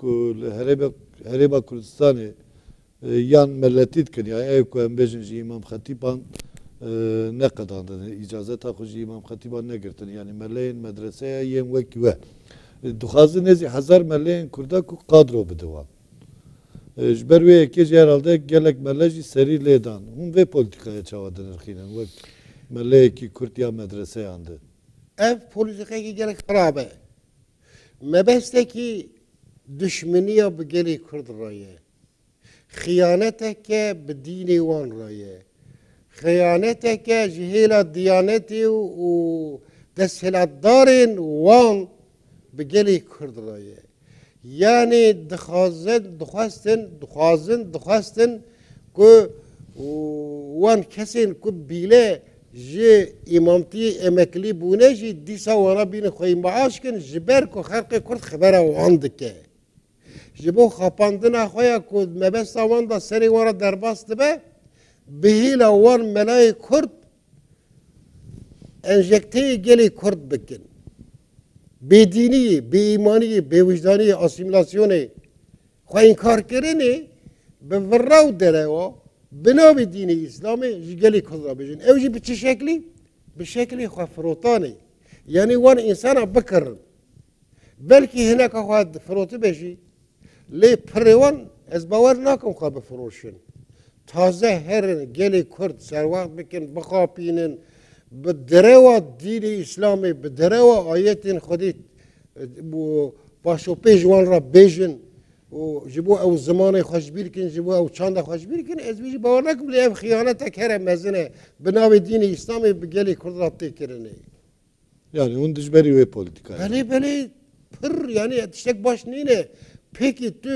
کل هریبا هریبا کردستانی یان ملتیت کنی ای کو امبیشن جی امام خطیبان نقداندن اجازه تا خو جی امام خطیبان نگرتن یعنی ملین مدرسه یم وکی و دخازی نزی هزار ملین کرده کو قادر بده و جبر وی کی جرالده گلک ملجی سری لیدان اون و پلیتیکای چوادن خینن و ملکی کردیا مدرسه انده ev politikaya gerek harabe. Mebesteki düşmeniye bir geri kurdu raya. Hıyaneteke bir dini olan raya. Hıyaneteke cihela diyaneti ve desheladdarin olan bir geri kurdu raya. Yani dıkhazın, dıkhazın, dıkhazın, dıkhazın ki olan kesin ki bile جی امامتی امکلی بونه جی دیسا وانا بین خوی معاش کن جبر که خلق کرد خبره واند که جبو خاپاندن خویا که مبست وان دا سری وانا درباست به بهیل وان ملای کرد انجکتی گلی کرد بکن بی دینی، بی ایمانی، بی وجدانی، آسیمیلاسیونی خوی انکار کرنی به وراو دره و بنابر دین اسلامی جیلی کرد را بیشین. اوجی به چه شکلی؟ به شکلی خفروتانی. یعنی وان انسان بکر. بلکه هنگا خواهد فروت بیشی. لی پریوان از باور نکن خواب فروشن. تازه هر جیلی کرد سر وقت بکن بخوابینن. به دروا دین اسلامی به دروا آیات خودی باشو پیجوان را بیشین. و جبو او زمان خوشبیر کن جبو او چند خوشبیر کن از بیش باور نکن بلی اف خیانت کرده مزنه بنابر دین اسلامی بگلی کرد رابطه کردنی. یعنی اون دشمنی و پلیتیکایی. بله بله پر یعنی اتشک باش نینه پیکی تو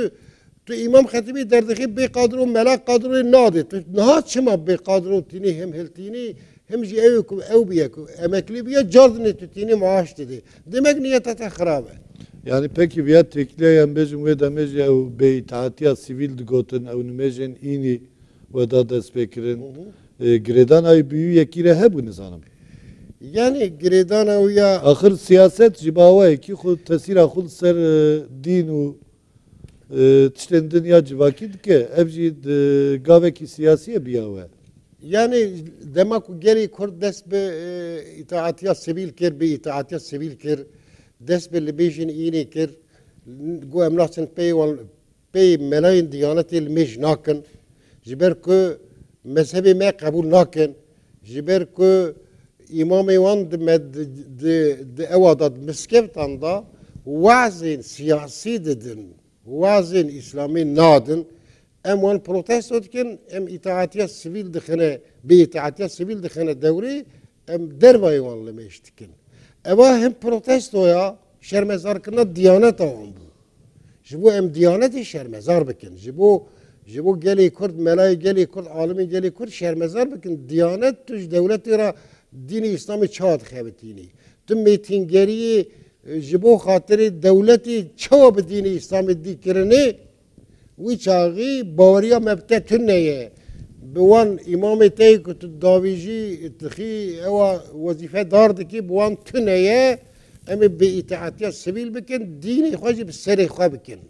تو امام خطیبی دردخی بی قادر و ملاک قادر ناده تو نه چما بی قادر و تینی هم هلتینی هم جی او کو او بیا کو امکلی بیا جردنی تو تینی معاش داده دمک نیتات خرابه. Yani peki bir tekliyen bizim ve demeci ev beytaatiya sivil digotin ev nümecin ini ve da despekirin gredan ay büyü yekire hebiniz hanım. Yani gredan ev ya... Akır siyaset cibava eki khud tesir akhud ser dinu tişlendin ya civakid ke evci gaveki siyasiye biyave. Yani demek ki geri kurd des be itaatiya sivil kir be itaatiya sivil kir دست به لبیشین اینی کرد گو املاستن پی و پی ملاین دیانتی لمیش نکن جبر که مذهبی ما قبول نکن جبر که امامی وان دمد د د اوادات مسکبتان دا وازن سیاسی دن وازن اسلامی نادن ام وان پروتست کن ام اطاعتیه سیل دخنه بی اطاعتیه سیل دخنه دوری ام دربای وان لمیش کن اما هم پروتستویا شرمزار کردن دیانت آن بود. جبو هم دیانتی شرمزار بکن. جبو جبو گلی کرد ملای گلی کرد عالمی گلی کرد شرمزار بکن. دیانت توش دولتی را دین اسلامی چاد خبتینی. تو میتینگری جبو خاطر دولتی چه به دین اسلامی دیکرنه وی چاقی باوریا مبتدی نیه. بوان امام تایی که تو داویجی تخی او وظیفه دارده که بوان تنهیه امی به اطاعتیه سبیل بکن دینی خواهی به سری خواه بکن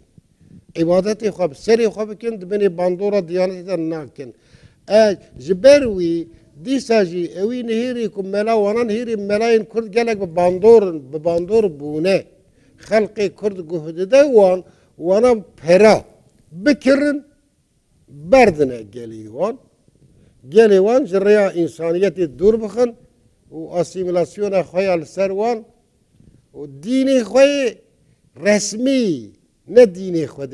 عبادتی خواه به سری خواه بکن دبنی باندورا دیانتی در ناکن جبروی دیسا جی اوی نهیری که ملا وانا نهیری ملاین کرد گلک به باندور به باندور بونه خلقی کرد گهده ده وان وانا پرا بکرن بردنه گلی وان geliyorlar, ziraya insaniyeti dur bakın, o asimilasyona hayal servan, o dini koy resmi, ne dini koy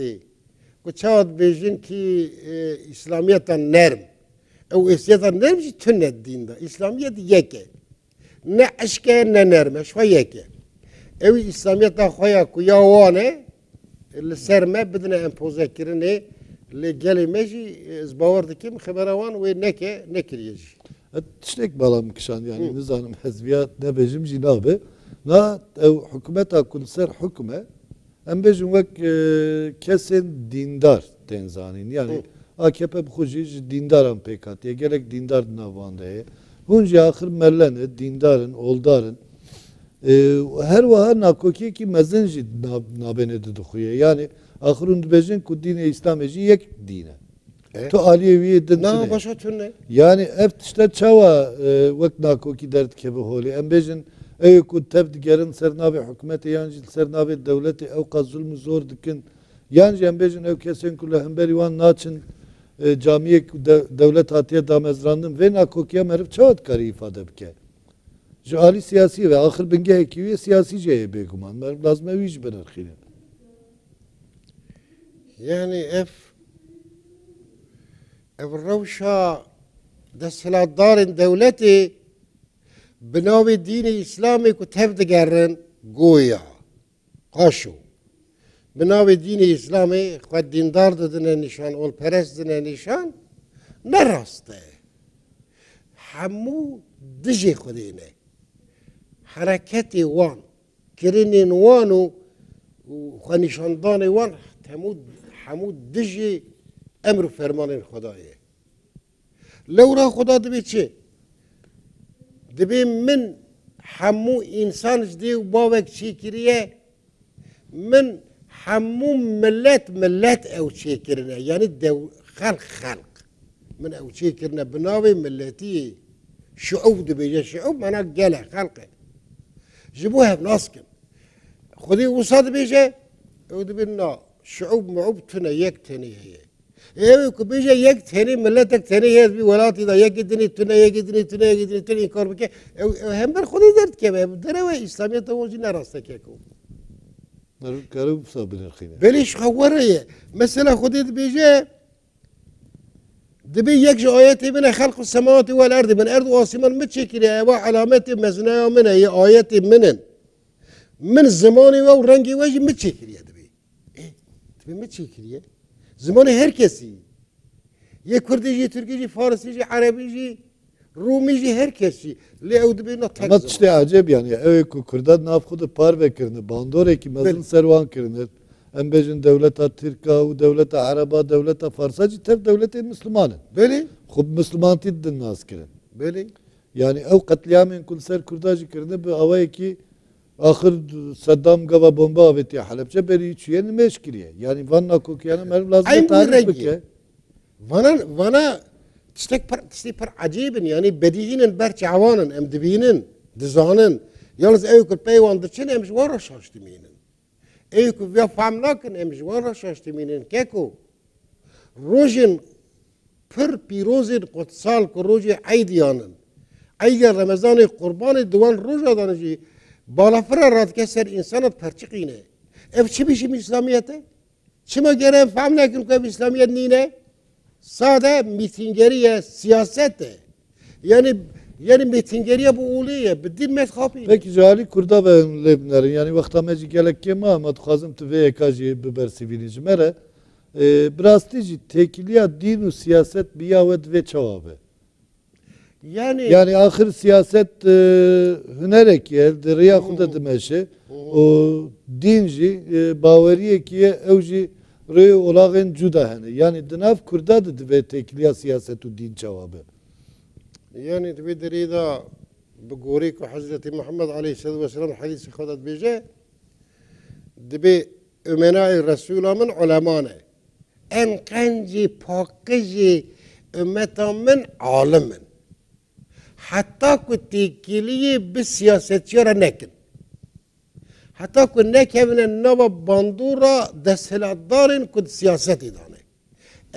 Kucağıt bejin ki e, İslamiyet'ten nerm. O İslamiyet'ten nerm ki tünnet dinde. İslamiyet yeke. Ne aşke ne nerme. Şuha yeke. Evi İslamiyet'ten koya kuyavane serme bedine empoze kirine le gelimeji zbavardikim khibaravan ve neke nekiriyeji. Tiştek balam kişan yani nizanım hezviyat ne bejim jinabe na ev hükümete kunser hükme Em bejim vek kesin dindar tenzanin. Yani A K P bxujic dindaran P K T'ye gerek dindar navandeye. Hunca ahir mellene dindarın, oldarın. Her vaha nakoki ki mezenci nabene dedikhuye. Yani ahirun bejin ku dine İslameci yek dine. Tu Aliyeviye dedin. Na başa tünne. Yani hep işte çava vek nakoki dert kebiholi. Em bejin ey ku tebdigerin sernavi hükümeti yancı sernavi devleti evka zulmü zor dikin yancı embejin ev kesen kulla hemberivan naçin camiye devlet hatiye damezrandım ve nakokiye merif çavat kari ifade bke jali siyasi ve ahir binge hekiviye siyasi ceye beguman merif lazım evici ben erkine yani ev ev revşa deshiladdarin devleti بناوی دین اسلامی کو تفدگرن گویا قاشو بناوی دین اسلامی خود دیندار دادنه نشان اول پرست دادنه نشان نراسته همو دجی خودینه حرکتی وان کرینین وانو خود نشاندان وان همو دجی امر و فرمان خدایه لورا خدا دبی چه Dibim min hamu insan jdi bavek çekiriye min hamu millet millet ev çekirine yani dev halk halk min ev çekirine binavi milleti şuub dibiye şuub mana gele halk jibu hep naskim khudi usad bije ud binna şuub muub tuna yek teniye ev ku bije yek teni milletek teni yez bi velati da yek gidini tuna yek gidini tuna yek gidini teni kor bike hem ber khudi dert ke derwe İslamiyet ojina rastake ko nar karub sabir khina beliş khawariye mesela khudi bije dibi yek je ayati bina khalqu semawati wal ardi min ardi wasiman mitchikili wa alamati mazna min ay ayati min min zamani wa rangi waji mitchikili dibi dibi mitchikili Zamanı herkesi, ye Kürdici, Türkici, Farsici, Arabici, Rumici herkesi. Ama işte acayip yani. Evet Kürdan nafkudu par ve kırını, bandore ki mazın servan kırını. Embejin devlete Türka, devlete Araba, devlete Farsacı, tef devlete Müslümanın. Böyle. Hub Müslüman tiddin nas kırın. Böyle. Yani ev katliamın kulser Kürdacı kırını bu havaya ki Ahir Saddam gava bomba aveti Halepçe beri çiğeni meşkiliye. Yani Van'a kokuyanı merhum lazım tarif bike. Van'a, Van'a tiştek par, tiştek par acibin yani bedihinin, berçi havanın, emdibinin, dizanın. Yalnız eykül peyvandır çin emjvara şaştiminin. Eykül ve famlakin emjvara şaştiminin keku. Rojin pır pirozin kutsal ku roji aydiyanın. Aydiyan Ramazan'ı kurbanı duvan rojadanıcı Balafıra radkeser insanat perçikine. Ev çi bişim İslamiyete? Çime gerem famlekin kev İslamiyet nine? Sade mitingeriye siyasette. Yani yani mitingeriye bu uliye, bir din metkapi. Peki cahili kurda ve lebnerin yani vakta meci gelek ki Muhammed Kazım tüveye kaji biber sivilinci mere. Biraz dici tekiliya dinu siyaset biyavet ve çavabı. Yani, yani ahir siyaset e, hünerek yer, riya kuda demeşi, o dinci, e, bavariye ki evci rüy olağın cüdahını. Yani dınav kurdadı ve tekliya siyasetu din cevabı. Yani tabi derida bu gori ki Hazreti Muhammed Aleyhisselatü Vesselam hadisi kadat bize, tabi ümenâ-i Resûlamın ulemâne, en kanci, pakıcı, ümmetamın âlimin. Hatta ku tekiliyi bir siyasetçiyara nekin. Hatta ku nekevine neva bandura deshiladdarin ku siyaset idane.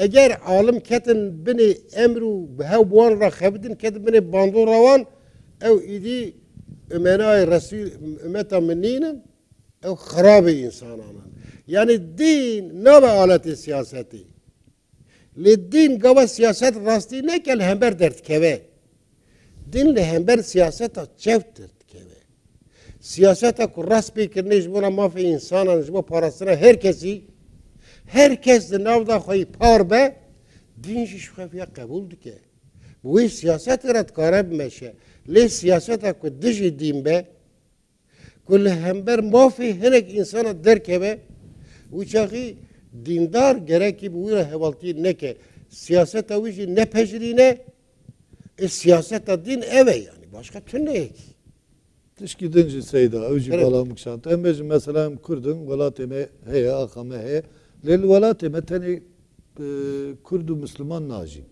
اگر عالم کتن بنی امرو به هوان را خبدن کتن بنی باندور روان او ایدی امنای رسول امتا منینن او خراب انسانانن. یعنی دین نبه آلت سیاستی. لدین گوه سیاست راستی نکل همبر درد کوه. دین لهمبر سیاست چفت درد کوه. سیاست که راست بیکرنه جبونه مافی انسانان جبونه پارستنه هر کسی herkes de navda xoy par be din şifaya kabul dike. Bu siyaset rat karab meşe. Le siyaseta ku diji din be. Kul hember mafi herek insana derke be. Uçağı dindar gerek ki bu hevalti neke. Siyaseta uji ne peşirine. E siyaseta din eve yani başka tün ne? Tişki dinci seyda uji balamık şanta. Emmeci mesela kurdum galateme heye akame heye. Lelvalate meteni Kurdu Müslüman naji.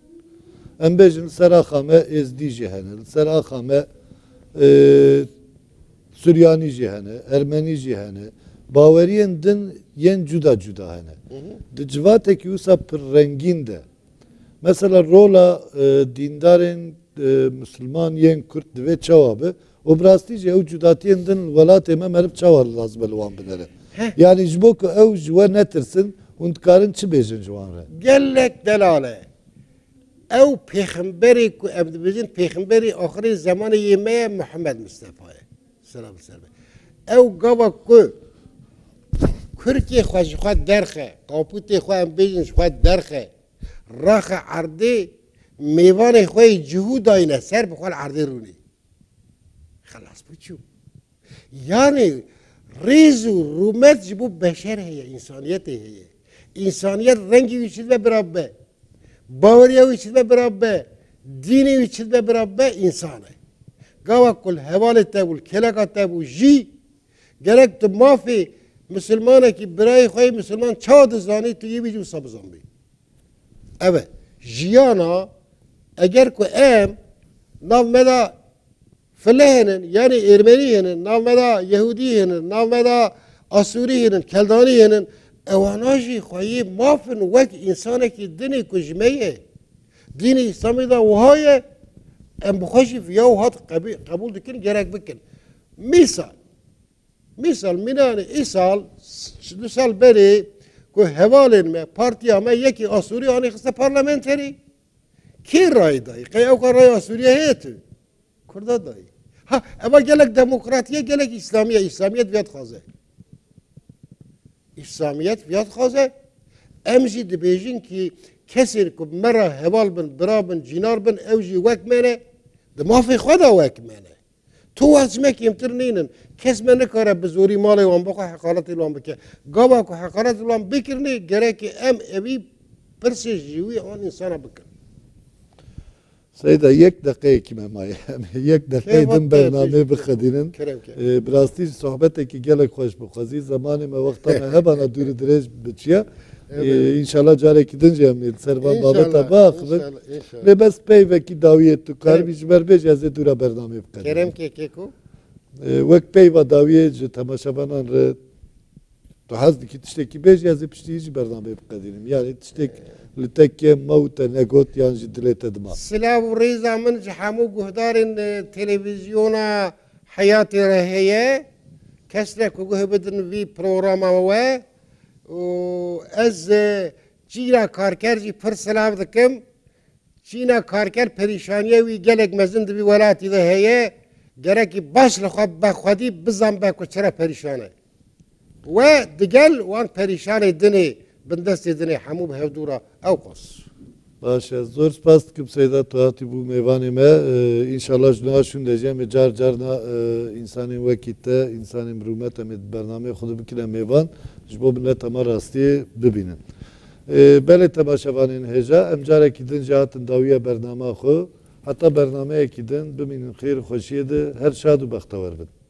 Embejin serahame ezdi cihenel, serahame Süryani cihene, Ermeni cihene, Bavariyen din yen cüda cüda hene. Dicvateki usa pır renginde. Mesela rola dindarin Müslüman yen Kürt ve çavabı, obrastice o cüdatiyen din valate merip çavarlı lazbelvan binere. Yani jboku ev jwa netirsin, hundkarın çi bejin jwanre. Gellek delale. Ev peygamberi ku ebdibizin peygamberi ahiri zamanı yemeye Muhammed Mustafa'ya. Selam selam. Ev gava ku Kürkiye xwa jxwa derxe, kapute xwa embejin jxwa derxe. Raxa ardi meyvane xwa cihudayne ser bixwal ardi runi. Xalas bu çu. Yani Riz u rumet bu beşer heye, insaniyet heye. İnsaniyet rengi uçid ve birabbe. Bavariya uçid ve birabbe. Dini uçid ve birabbe insane. Gavakul hevali tevul, kelaka tevul, ji. Gerek tu mafi Müslüman'a ki birayı koyu Müslüman çağdı zani tu yebici usabı zambi. Evet. Jiyana eğer ku em navmeda Felehenin yani Ermeniyenin, navmeda Yahudiyenin, navmeda Asuriyenin, Keldaniyenin evanajı koyu mafın vek insanaki dini kujmeye dini İslami da uhaye en buhaşif yahuhat kabul dikin gerek bikin. Misal, misal minani isal sal beri ku hevalinme partiyame yeki Asuriyani hisse parlamenteri ki ray dayı, kayav ka ray Asuriye heyeti kurda dayı. Ha, ama gerek demokratiye, gerek İslamiye. İslamiyet fiyat hazır. İslamiyet fiyat hazır. Emzi de bejin ki kesin ki mera heval bin, bira bin, cinar bin, evci vekmene de mafi xoda vekmene. Tu azmek imtirninin. Kesmeni kare bezuri mali olan baka hakarat ilan bike. Gava ku hakarat ilan bikirni gerek ki em evi persi jivi an insana bikir. Sayda yek dakikaya kime maye. Yek dakikaya din bername bıxadinin. Brastij sohbeteki gelek hoş bıxazi. Zamanime vaktame hebana duru direj bıçıya. İnşallah careki dince emniyet. Servan babata bağıqdır. Ve bes peyveki daviye tukar. Bicmer bej yazı dura bername bıxadinin. Kerem kekeko? Vek peyva daviye je tamaşabanan re. Tuhazdiki tişteki bej yazı piştiyici bername bıxadinin. Yani tiştek لتكيم موت نجوت يانج دلته دماغ سلاح وريزا من جحمو جهدار التلفزيون حياتي رهيه كسلك وجه بدن في برنامج و از جينا كاركرجي برسلاف دكم جينا كاركر پریشانيه وي گلك مزند بي ولاتي رهيه گركي باش لخب بخدي بزن بكچره پریشانه و دگل وان پریشان دني بندست دنی حموم هفدورا آوقس. باشه زور سپاس کم سیدا تو هاتی بو میوانی ما انشالله جناشون دزیم جار جار نا انسانی وقت انسانی مرومت امید برنامه خود بکنه میوان جبوب نه تمر راستی ببینن. بله تماشاوانین هجا امجاره کدین جهاتن داویه برنامه خو حتی برنامه کدین ببینن خیر خوشیده هر شاد و بختوار بد.